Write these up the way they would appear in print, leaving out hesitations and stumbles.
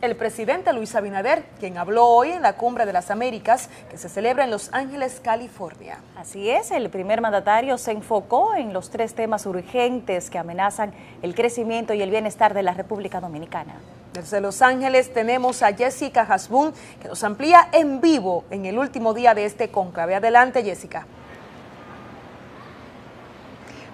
El presidente Luis Abinader, quien habló hoy en la Cumbre de las Américas, que se celebra en Los Ángeles, California. Así es, el primer mandatario se enfocó en los tres temas urgentes que amenazan el crecimiento y el bienestar de la República Dominicana. Desde Los Ángeles tenemos a Jessica Hasbún, que nos amplía en vivo en el último día de este cónclave. Adelante, Jessica.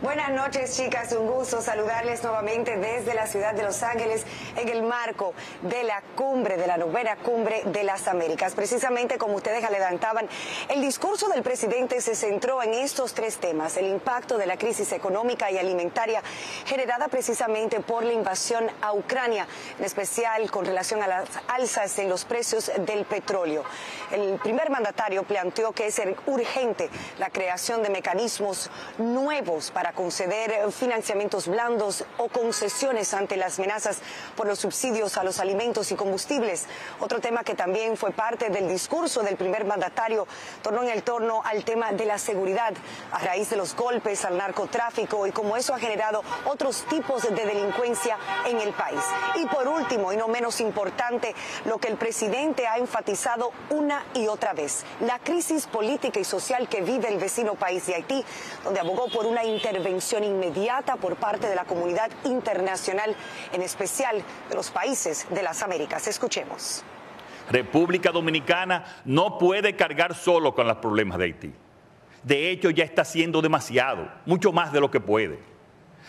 Buenas noches, chicas, un gusto saludarles nuevamente desde la ciudad de Los Ángeles en el marco de la cumbre, de la 9ª cumbre de las Américas. Precisamente como ustedes adelantaban, el discurso del presidente se centró en estos tres temas: el impacto de la crisis económica y alimentaria generada precisamente por la invasión a Ucrania, en especial con relación a las alzas en los precios del petróleo. El primer mandatario planteó que es urgente la creación de mecanismos nuevos para conceder financiamientos blandos o concesiones ante las amenazas por los subsidios a los alimentos y combustibles. Otro tema que también fue parte del discurso del primer mandatario tornó en el torno al tema de la seguridad a raíz de los golpes al narcotráfico y cómo eso ha generado otros tipos de delincuencia en el país. Y por último, y no menos importante, lo que el presidente ha enfatizado una y otra vez: la crisis política y social que vive el vecino país de Haití, donde abogó por una intervención inmediata por parte de la comunidad internacional, en especial de los países de las Américas. Escuchemos. República Dominicana no puede cargar solo con los problemas de Haití. De hecho, ya está haciendo demasiado, mucho más de lo que puede.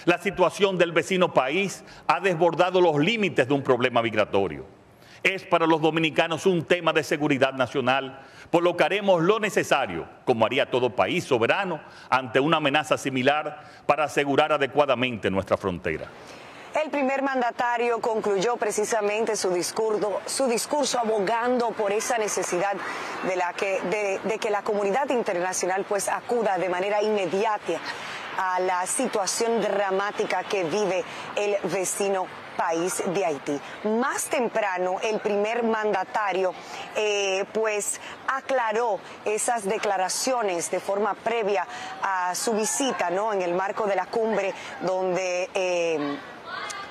La situación del vecino país ha desbordado los límites de un problema migratorio. Es para los dominicanos un tema de seguridad nacional, por lo que haremos lo necesario, como haría todo país soberano, ante una amenaza similar para asegurar adecuadamente nuestra frontera. El primer mandatario concluyó precisamente su discurso abogando por esa necesidad de que la comunidad internacional pues acuda de manera inmediata a la situación dramática que vive el vecino país de Haití. Más temprano, el primer mandatario pues aclaró esas declaraciones de forma previa a su visita, ¿no?, en el marco de la cumbre, donde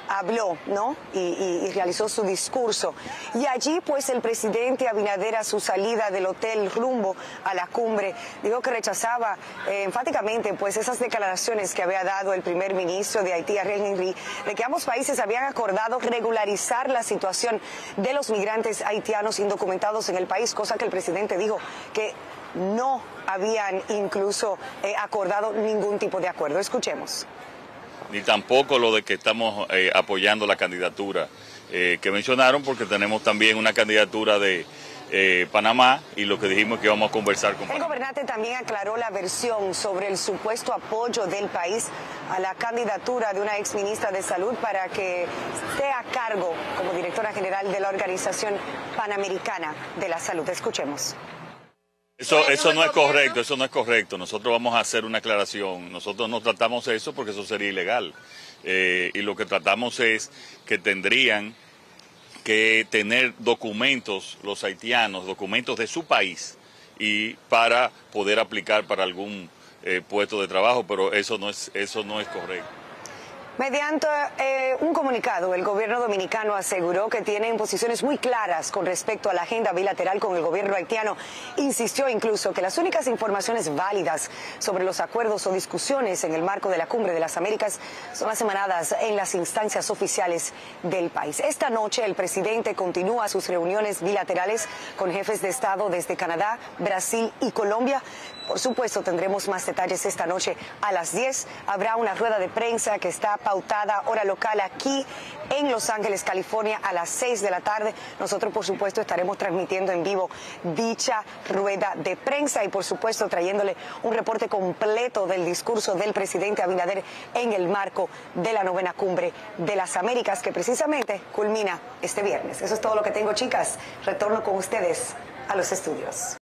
habló, ¿no?, y realizó su discurso. Y allí pues el presidente Abinader, a su salida del hotel rumbo a la cumbre, dijo que rechazaba enfáticamente pues esas declaraciones que había dado el primer ministro de Haití, René Henry, de que ambos países habían acordado regularizar la situación de los migrantes haitianos indocumentados en el país, cosa que el presidente dijo que no habían incluso acordado ningún tipo de acuerdo. Escuchemos. Ni tampoco lo de que estamos apoyando la candidatura que mencionaron, porque tenemos también una candidatura de Panamá, y lo que dijimos es que vamos a conversar con Panamá. El gobernante también aclaró la versión sobre el supuesto apoyo del país a la candidatura de una exministra de Salud para que esté a cargo como directora general de la Organización Panamericana de la Salud. Escuchemos. Eso no es correcto, eso no es correcto. Nosotros vamos a hacer una aclaración. Nosotros no tratamos eso porque eso sería ilegal. Y lo que tratamos es que tendrían que tener documentos los haitianos, documentos de su país, y para poder aplicar para algún puesto de trabajo, pero eso no es correcto. Mediante un comunicado, el gobierno dominicano aseguró que tienen posiciones muy claras con respecto a la agenda bilateral con el gobierno haitiano. Insistió incluso que las únicas informaciones válidas sobre los acuerdos o discusiones en el marco de la Cumbre de las Américas son las emanadas en las instancias oficiales del país. Esta noche el presidente continúa sus reuniones bilaterales con jefes de Estado desde Canadá, Brasil y Colombia. Por supuesto, tendremos más detalles esta noche. A las 10 habrá una rueda de prensa que está pautada hora local aquí en Los Ángeles, California, a las 6 de la tarde. Nosotros, por supuesto, estaremos transmitiendo en vivo dicha rueda de prensa y, por supuesto, trayéndole un reporte completo del discurso del presidente Abinader en el marco de la 9ª Cumbre de las Américas, que precisamente culmina este viernes. Eso es todo lo que tengo, chicas. Retorno con ustedes a los estudios.